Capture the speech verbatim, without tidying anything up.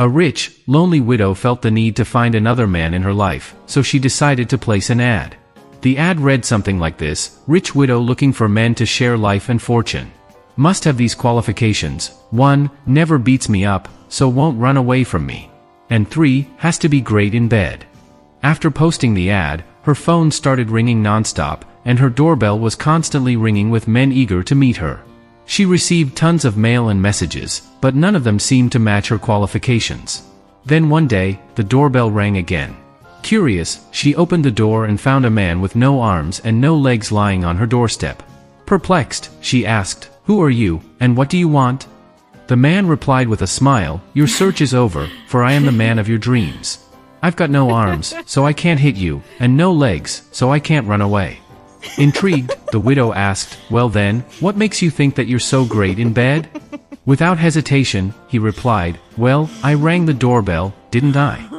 A rich, lonely widow felt the need to find another man in her life, so she decided to place an ad. The ad read something like this: rich widow looking for men to share life and fortune. Must have these qualifications: one, never beats me up, so won't run away from me. And three, has to be great in bed. After posting the ad, her phone started ringing nonstop, and her doorbell was constantly ringing with men eager to meet her. She received tons of mail and messages, but none of them seemed to match her qualifications. Then one day, the doorbell rang again. Curious, she opened the door and found a man with no arms and no legs lying on her doorstep. Perplexed, she asked, "Who are you, and what do you want?" The man replied with a smile, "Your search is over, for I am the man of your dreams. I've got no arms, so I can't hit you, and no legs, so I can't run away." Intrigued, the widow asked, "Well then, what makes you think that you're so great in bed?" Without hesitation, he replied, "Well, I rang the doorbell, didn't I?